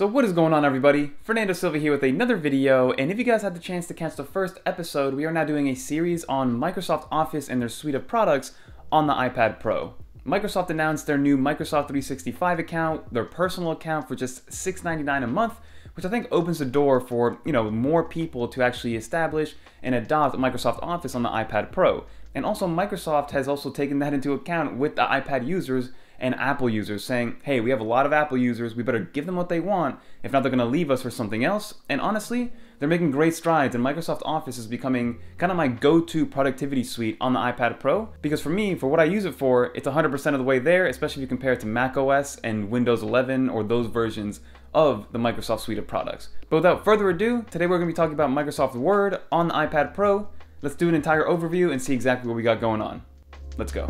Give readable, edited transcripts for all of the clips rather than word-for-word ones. So what is going on, everybody? Fernando Silva here with another video, and if you guys had the chance to catch the first episode, we are now doing a series on Microsoft Office and their suite of products on the iPad Pro. Microsoft announced their new Microsoft 365 account, their personal account, for just $6.99 a month, which I think opens the door for, you know, more people to actually establish and adopt Microsoft Office on the iPad Pro. And also Microsoft has also taken that into account with the iPad users and Apple users, saying, hey, we have a lot of Apple users, we better give them what they want, if not they're gonna leave us for something else. And honestly, they're making great strides, and Microsoft Office is becoming kind of my go-to productivity suite on the iPad Pro, because for me, for what I use it for, it's 100% of the way there, especially if you compare it to macOS and Windows 11 or those versions of the Microsoft suite of products. But without further ado, today we're gonna be talking about Microsoft Word on the iPad Pro. Let's do an entire overview and see exactly what we got going on. Let's go.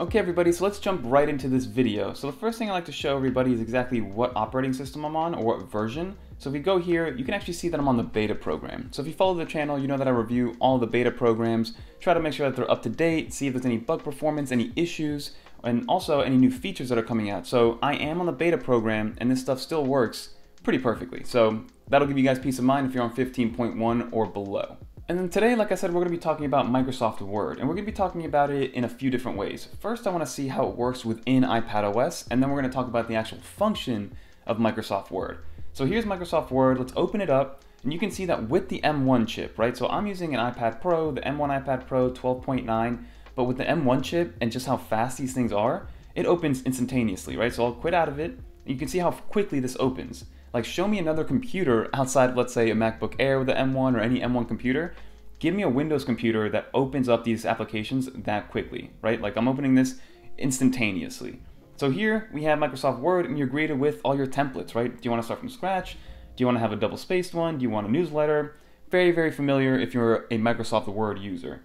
Okay, everybody, so let's jump right into this video. So the first thing I like to show everybody is exactly what operating system I'm on, or what version. So if we go here, you can actually see that I'm on the beta program. So if you follow the channel, you know that I review all the beta programs, try to make sure that they're up to date, see if there's any bug performance, any issues, and also any new features that are coming out. So I am on the beta program, and this stuff still works pretty perfectly. So that'll give you guys peace of mind if you're on 15.1 or below. And then today, like I said, we're going to be talking about Microsoft Word, and we're going to be talking about it in a few different ways. First, I want to see how it works within iPadOS, and then we're going to talk about the actual function of Microsoft Word. So here's Microsoft Word. Let's open it up, and you can see that with the M1 chip, right? So I'm using an iPad Pro, the M1 iPad Pro 12.9, but with the M1 chip and just how fast these things are, it opens instantaneously, right? So I'll quit out of it, and you can see how quickly this opens. Like, show me another computer outside of, let's say, a MacBook Air with the M1 or any M1 computer. Give me a Windows computer that opens up these applications that quickly, right? Like, I'm opening this instantaneously. So here we have Microsoft Word, and you're greeted with all your templates, right? Do you want to start from scratch? Do you want to have a double-spaced one? Do you want a newsletter? Very, very familiar if you're a Microsoft Word user.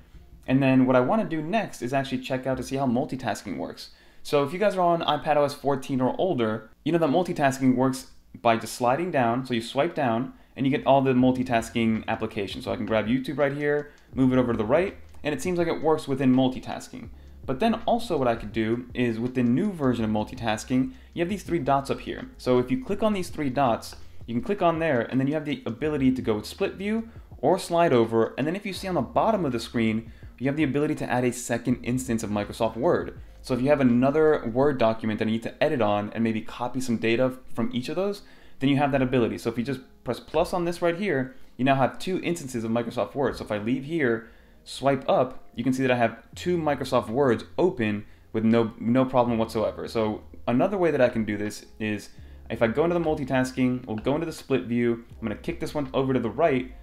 And then what I want to do next is actually check out to see how multitasking works. So if you guys are on iPadOS 14 or older, you know that multitasking works by just sliding down. So you swipe down and you get all the multitasking applications. So I can grab YouTube right here, move it over to the right, and it seems like it works within multitasking. But then also what I could do is with the new version of multitasking, you have these three dots up here. So if you click on these three dots, you can click on there, and then you have the ability to go with split view or slide over. And then if you see on the bottom of the screen, you have the ability to add a second instance of Microsoft Word. So if you have another Word document that I need to edit on and maybe copy some data from each of those, then you have that ability. So if you just press plus on this right here, you now have two instances of Microsoft Word. So if I leave here, swipe up, you can see that I have two Microsoft Words open with no problem whatsoever. So another way that I can do this is if I go into the multitasking, we'll go into the split view, I'm gonna kick this one over to the right,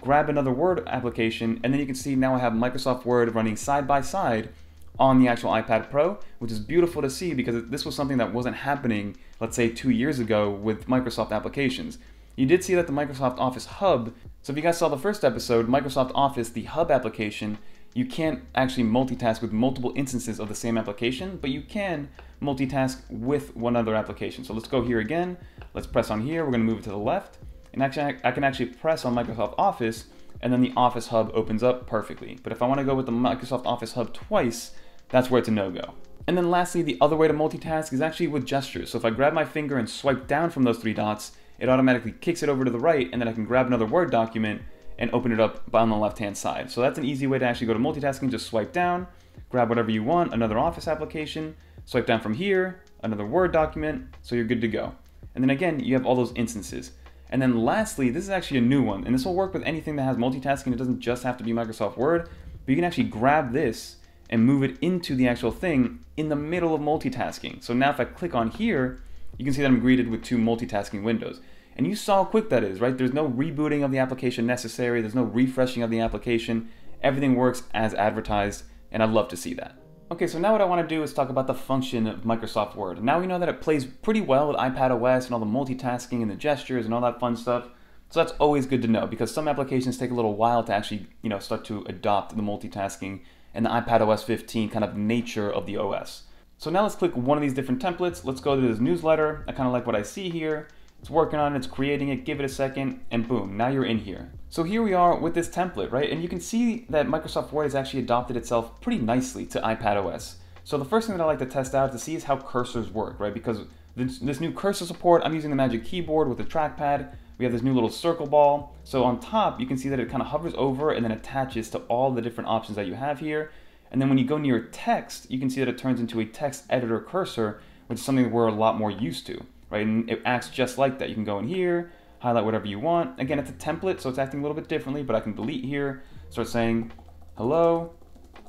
grab another Word application, and then you can see now I have Microsoft Word running side by side on the actual iPad Pro, which is beautiful to see because this was something that wasn't happening, let's say 2 years ago with Microsoft applications. You did see that the Microsoft Office Hub, so if you guys saw the first episode, Microsoft Office, the Hub application, you can't actually multitask with multiple instances of the same application, but you can multitask with one other application. So let's go here again, let's press on here, we're gonna move it to the left, and actually I can actually press on Microsoft Office, and then the Office Hub opens up perfectly. But if I wanna go with the Microsoft Office Hub twice, that's where it's a no-go. And then lastly, the other way to multitask is actually with gestures. So if I grab my finger and swipe down from those three dots, it automatically kicks it over to the right, and then I can grab another Word document and open it up on the left-hand side. So that's an easy way to actually go to multitasking. Just swipe down, grab whatever you want, another Office application, swipe down from here, another Word document, so you're good to go. And then again, you have all those instances. And then lastly, this is actually a new one, and this will work with anything that has multitasking. It doesn't just have to be Microsoft Word, but you can actually grab this and move it into the actual thing in the middle of multitasking. So now if I click on here, you can see that I'm greeted with two multitasking windows. And you saw how quick that is, right? There's no rebooting of the application necessary. There's no refreshing of the application. Everything works as advertised, and I'd love to see that. Okay, so now what I want to do is talk about the function of Microsoft Word. Now we know that it plays pretty well with iPadOS and all the multitasking and the gestures and all that fun stuff. So that's always good to know, because some applications take a little while to actually, you know, start to adopt the multitasking and the iPadOS 15 kind of nature of the OS. So now let's click one of these different templates. Let's go to this newsletter. I kind of like what I see here. It's working on it, it's creating it, give it a second, and boom, now you're in here. So here we are with this template, right? And you can see that Microsoft Word has actually adopted itself pretty nicely to iPadOS. So the first thing that I like to test out to see is how cursors work, right? Because this new cursor support, I'm using the Magic Keyboard with the trackpad. We have this new little circle ball. So on top, you can see that it kind of hovers over and then attaches to all the different options that you have here. And then when you go near text, you can see that it turns into a text editor cursor, which is something that we're a lot more used to, right? And it acts just like that. You can go in here, highlight whatever you want. Again, it's a template, so it's acting a little bit differently, but I can delete here, start saying, hello,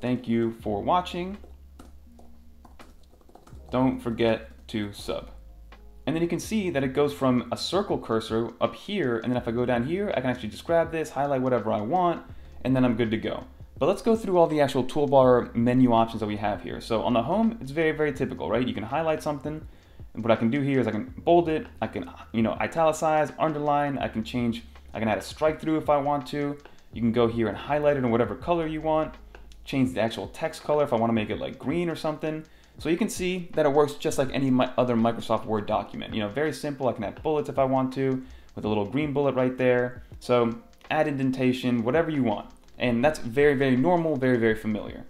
thank you for watching. Don't forget to sub. And then you can see that it goes from a circle cursor up here, and then if I go down here, I can actually just grab this, highlight whatever I want, and then I'm good to go. But let's go through all the actual toolbar menu options that we have here. So on the home, it's very, very typical, right? You can highlight something, and what I can do here is I can bold it, I can, you know, italicize, underline, I can change, I can add a strike through if I want to. You can go here and highlight it in whatever color you want, change the actual text color if I want to make it like green or something. So you can see that it works just like any other Microsoft Word document. You know, very simple. I can add bullets if I want to, with a little green bullet right there. So add indentation, whatever you want. And that's very, very normal, very, very familiar.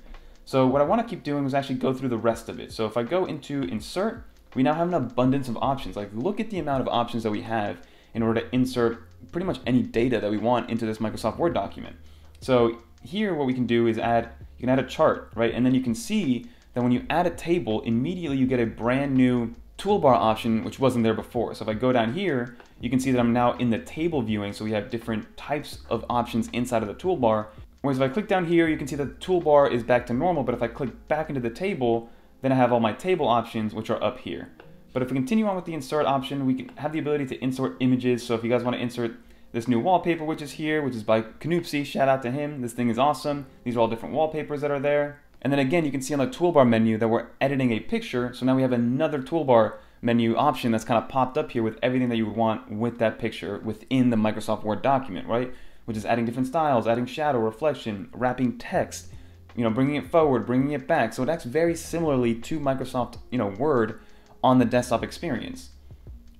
So what I want to keep doing is actually go through the rest of it. So if I go into insert, we now have an abundance of options. Like, look at the amount of options that we have in order to insert pretty much any data that we want into this Microsoft Word document. So here, what we can do is add, you can add a chart, right? And then you can see then when you add a table, immediately you get a brand new toolbar option, which wasn't there before. So if I go down here, you can see that I'm now in the table viewing. So we have different types of options inside of the toolbar. Whereas if I click down here, you can see that the toolbar is back to normal. But if I click back into the table, then I have all my table options, which are up here. But if we continue on with the insert option, we can have the ability to insert images. So if you guys want to insert this new wallpaper, which is here, which is by Canoopsy, shout out to him. This thing is awesome. These are all different wallpapers that are there. And then again, you can see on the toolbar menu that we're editing a picture. So now we have another toolbar menu option that's kind of popped up here with everything that you would want with that picture within the Microsoft Word document, right? Which is adding different styles, adding shadow, reflection, wrapping text, you know, bringing it forward, bringing it back. So it acts very similarly to Microsoft, you know, Word on the desktop experience.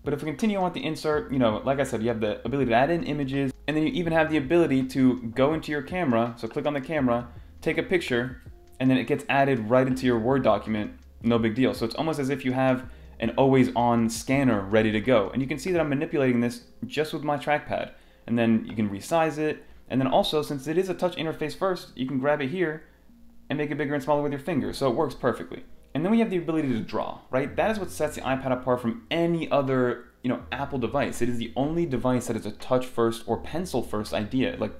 But if we continue on with the insert, you know, like I said, you have the ability to add in images, and then you even have the ability to go into your camera. So click on the camera, take a picture, and then it gets added right into your Word document, no big deal. So it's almost as if you have an always-on scanner ready to go. And you can see that I'm manipulating this just with my trackpad. And then you can resize it. And then also, since it is a touch interface first, you can grab it here and make it bigger and smaller with your fingers. So it works perfectly. And then we have the ability to draw, right? That is what sets the iPad apart from any other, you know, Apple device. It is the only device that is a touch-first or pencil-first idea. Like,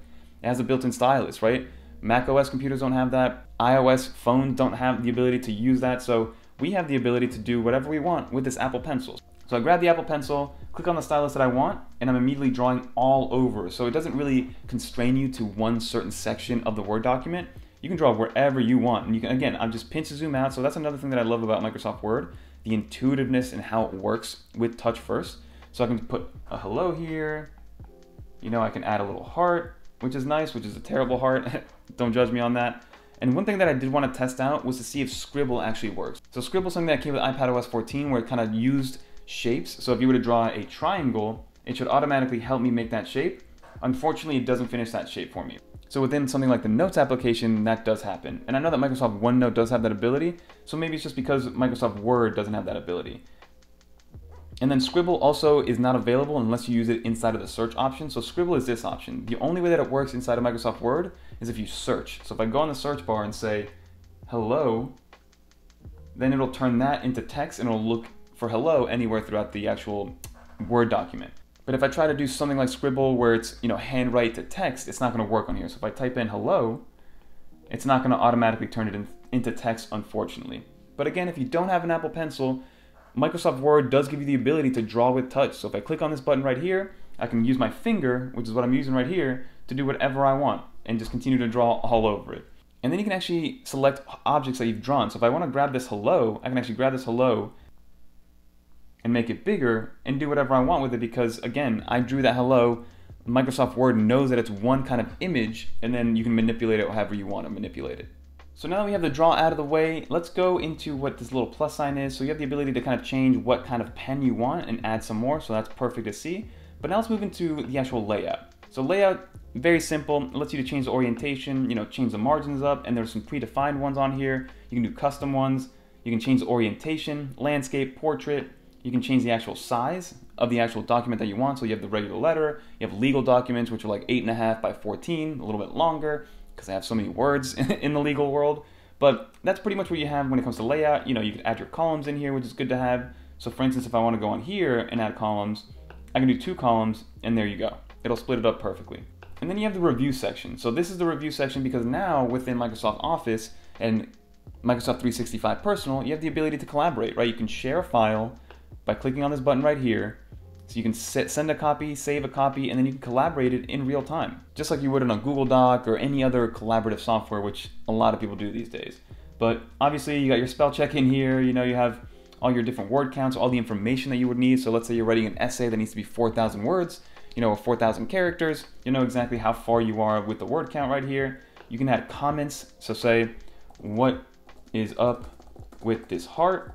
it has a built-in stylus, right? macOS computers don't have that, iOS phones don't have the ability to use that, so we have the ability to do whatever we want with this Apple Pencil. So I grab the Apple Pencil, click on the stylus that I want, and I'm immediately drawing all over. So it doesn't really constrain you to one certain section of the Word document. You can draw wherever you want, and you can, again, I'm just pinch to zoom out, so that's another thing that I love about Microsoft Word, the intuitiveness and how it works with touch first. So I can put a hello here, you know, I can add a little heart, which is nice, which is a terrible heart. Don't judge me on that. And one thing that I did want to test out was to see if Scribble actually works. So Scribble is something that came with iPadOS 14 where it kind of used shapes. So if you were to draw a triangle, it should automatically help me make that shape. Unfortunately, it doesn't finish that shape for me. So within something like the Notes application, that does happen. And I know that Microsoft OneNote does have that ability. So maybe it's just because Microsoft Word doesn't have that ability. And then Scribble also is not available unless you use it inside of the search option. So Scribble is this option. The only way that it works inside of Microsoft Word is if you search. So if I go on the search bar and say, hello, then it'll turn that into text and it'll look for hello anywhere throughout the actual Word document. But if I try to do something like Scribble where it's, you know, handwrite to text, it's not going to work on here. So if I type in hello, it's not going to automatically turn it into text, unfortunately. But again, if you don't have an Apple Pencil, Microsoft Word does give you the ability to draw with touch. So if I click on this button right here, I can use my finger, which is what I'm using right here, to do whatever I want and just continue to draw all over it. And then you can actually select objects that you've drawn. So if I want to grab this hello, I can actually grab this hello and make it bigger and do whatever I want with it because, again, I drew that hello. Microsoft Word knows that it's one kind of image, and then you can manipulate it however you want to manipulate it. So now that we have the draw out of the way, let's go into what this little plus sign is. So you have the ability to kind of change what kind of pen you want and add some more, so that's perfect to see. But now let's move into the actual layout. So layout, very simple, it lets you to change the orientation, change the margins up, and there's some predefined ones on here. You can do custom ones, you can change the orientation, landscape, portrait, you can change the actual size of the actual document that you want. So you have the regular letter, you have legal documents, which are like 8.5 by 14, a little bit longer, because I have so many words in the legal world. But that's pretty much what you have when it comes to layout. You can add your columns in here, which is good to have. So for instance, if I want to go on here and add columns, I can do 2 columns, and there you go. It'll split it up perfectly. And then you have the review section. So this is the review section because now within Microsoft Office and Microsoft 365 Personal, you have the ability to collaborate, right? You can share a file by clicking on this button right here. So you can send a copy, save a copy, and then you can collaborate it in real time, just like you would on a Google Doc or any other collaborative software, which a lot of people do these days. But obviously you got your spell check in here, you have all your different word counts, all the information that you would need. So let's say you're writing an essay that needs to be 4,000 words, or 4,000 characters, you know exactly how far you are with the word count right here. You can add comments. So say, what is up with this heart?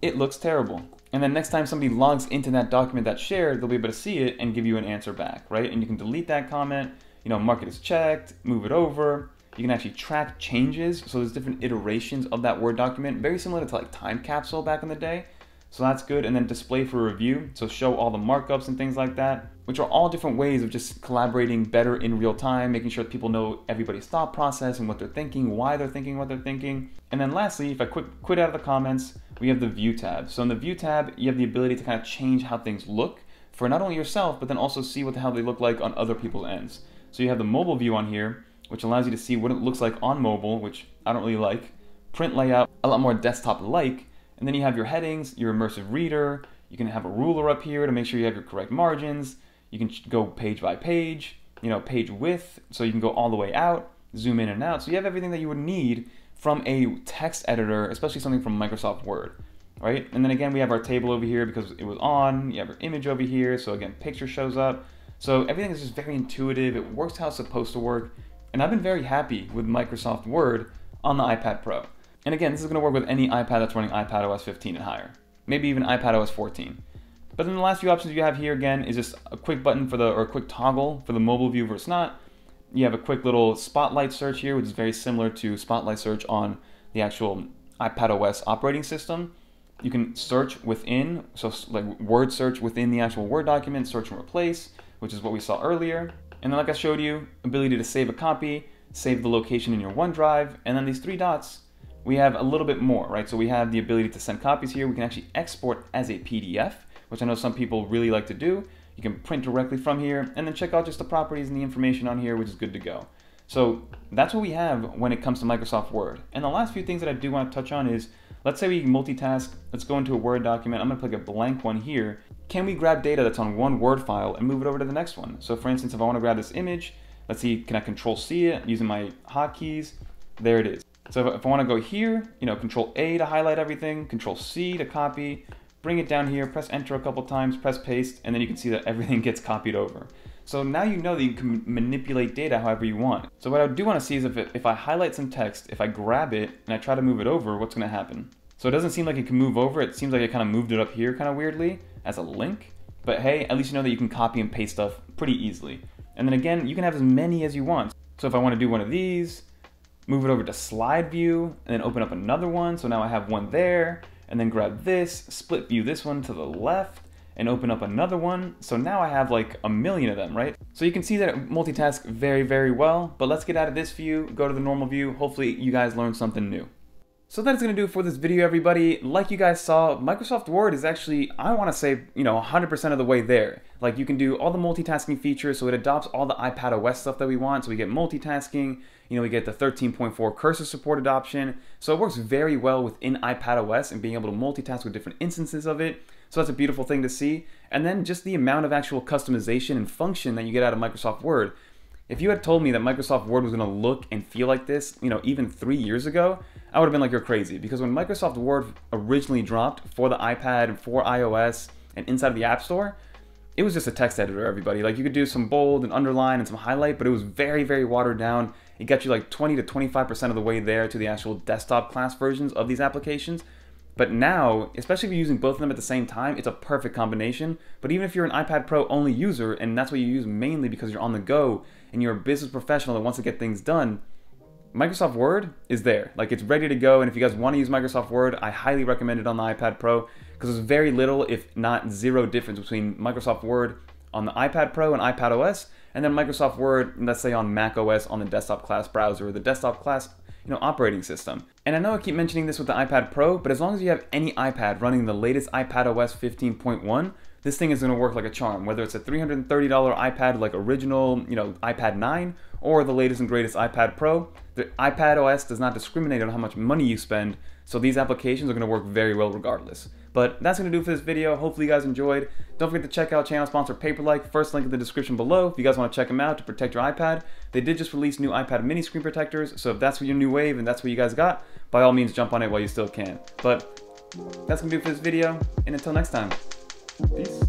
It looks terrible. And then next time somebody logs into that document that's shared, they'll be able to see it and give you an answer back, right? And you can delete that comment, mark it as checked, move it over. You can actually track changes. So there's different iterations of that Word document, very similar to like Time Capsule back in the day. So that's good. And then display for review. So show all the markups and things like that, which are all different ways of just collaborating better in real time, making sure that people know everybody's thought process and what they're thinking, why they're thinking what they're thinking. And then lastly, if I quit out of the comments, we have the View tab. So in the View tab, you have the ability to kind of change how things look for not only yourself, but then also see how they look like on other people's ends. So you have the mobile view on here, which allows you to see what it looks like on mobile, which I don't really like. Print layout, a lot more desktop-like. And then you have your headings, your immersive reader. You can have a ruler up here to make sure you have your correct margins. You can go page by page, page width. So you can go all the way out, zoom in and out. So you have everything that you would need from a text editor, especially something from Microsoft Word, right? And then again, we have our table over here because it was on, you have our image over here. So again, picture shows up. So everything is just very intuitive. It works how it's supposed to work. And I've been very happy with Microsoft Word on the iPad Pro. And again, this is gonna work with any iPad that's running iPadOS 15 and higher, maybe even iPadOS 14. But then the last few options you have here again is just a quick button for the, or a quick toggle for the mobile view versus not. You have a quick little spotlight search here, which is very similar to spotlight search on the actual iPadOS operating system. You can search within, so like word search within the actual Word document, search and replace, which is what we saw earlier. And then like I showed you, ability to save a copy, save the location in your OneDrive, and then these 3 dots, we have a little bit more, right? So we have the ability to send copies here. We can actually export as a PDF, which I know some people really like to do. You can print directly from here and then check out just the properties and the information on here, which is good to go. So that's what we have when it comes to Microsoft Word. And the last few things that I do want to touch on is, let's say we multitask, let's go into a Word document. I'm gonna click a blank one here. Can we grab data that's on one Word file and move it over to the next one? So for instance, if I want to grab this image, let's see, can I Control C it using my hotkeys? There it is. So if I want to go here, Control A to highlight everything, Control C to copy, bring it down here, press enter a couple times, press paste, and then you can see that everything gets copied over. So now you know that you can manipulate data however you want. So what I do want to see is if I highlight some text, if I grab it and I try to move it over, what's going to happen? So it doesn't seem like it can move over. It seems like it kind of moved it up here kind of weirdly as a link, but hey, at least you know that you can copy and paste stuff pretty easily. And then again, you can have as many as you want. So if I want to do one of these, move it over to slide view and then open up another one. So now I have one there. And then grab this, split view this one to the left, and open up another one. So now I have like a million of them, right? So you can see that it multitasks very, very well, but let's get out of this view, go to the normal view. Hopefully you guys learned something new. So that's gonna do it for this video, everybody. Like you guys saw, Microsoft Word is actually, I wanna say, 100% of the way there. Like you can do all the multitasking features, so it adopts all the iPadOS stuff that we want. So we get multitasking, we get the 13.4 cursor support adoption. So it works very well within iPadOS and being able to multitask with different instances of it. So that's a beautiful thing to see. And then just the amount of actual customization and function that you get out of Microsoft Word. If you had told me that Microsoft Word was gonna look and feel like this, even 3 years ago, I would have been like, you're crazy. Because when Microsoft Word originally dropped for the iPad and for iOS and inside of the App Store, it was just a text editor, everybody. Like you could do some bold and underline and some highlight, but it was very, very watered down It got you like 20 to 25% of the way there to the actual desktop class versions of these applications. But now, especially if you're using both of them at the same time, it's a perfect combination. But even if you're an iPad Pro only user, and that's what you use mainly because you're on the go and you're a business professional that wants to get things done, Microsoft Word is there. Like, it's ready to go. And if you guys want to use Microsoft Word, I highly recommend it on the iPad Pro because there's very little, if not zero, difference between Microsoft Word on the iPad Pro and iPadOS, and then Microsoft Word, let's say on macOS on the desktop class browser or the desktop class, you know, operating system. And I know I keep mentioning this with the iPad Pro, but as long as you have any iPad running the latest iPadOS 15.1, this thing is going to work like a charm, whether it's a $330 iPad like original, you know, iPad 9 or the latest and greatest iPad Pro. The iPadOS does not discriminate on how much money you spend, so these applications are going to work very well regardless. But that's going to do for this video. Hopefully you guys enjoyed. Don't forget to check out channel sponsor Paperlike, first link in the description below if you guys want to check them out to protect your iPad. They did just release new iPad mini screen protectors, so if that's your new wave and that's what you guys got, by all means jump on it while you still can. But that's going to do for this video, and until next time, peace.